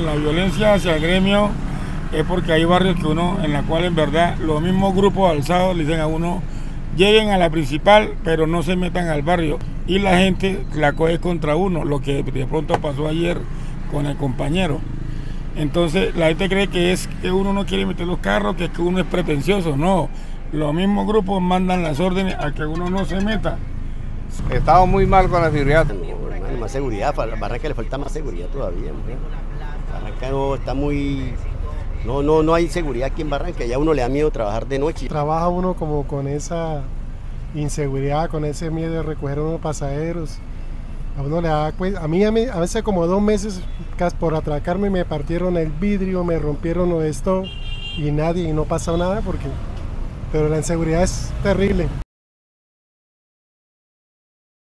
La violencia hacia el gremio es porque hay barrios que uno, en la cual en verdad los mismos grupos alzados le dicen a uno lleguen a la principal pero no se metan al barrio y la gente la coge contra uno, lo que de pronto pasó ayer con el compañero. Entonces la gente cree que es que uno no quiere meter los carros, que es que uno es pretencioso. No, los mismos grupos mandan las órdenes a que uno no se meta. Estaba muy mal con la seguridad. Más seguridad, a Barranca le falta más seguridad todavía. Barranca no está muy... No hay seguridad aquí en Barranca, ya uno le da miedo trabajar de noche. Trabaja uno como con esa inseguridad, con ese miedo de recoger unos pasajeros. A uno le da... Pues, a mí a veces como 2 meses por atracarme me partieron el vidrio, me rompieron esto y no pasó nada porque... Pero la inseguridad es terrible.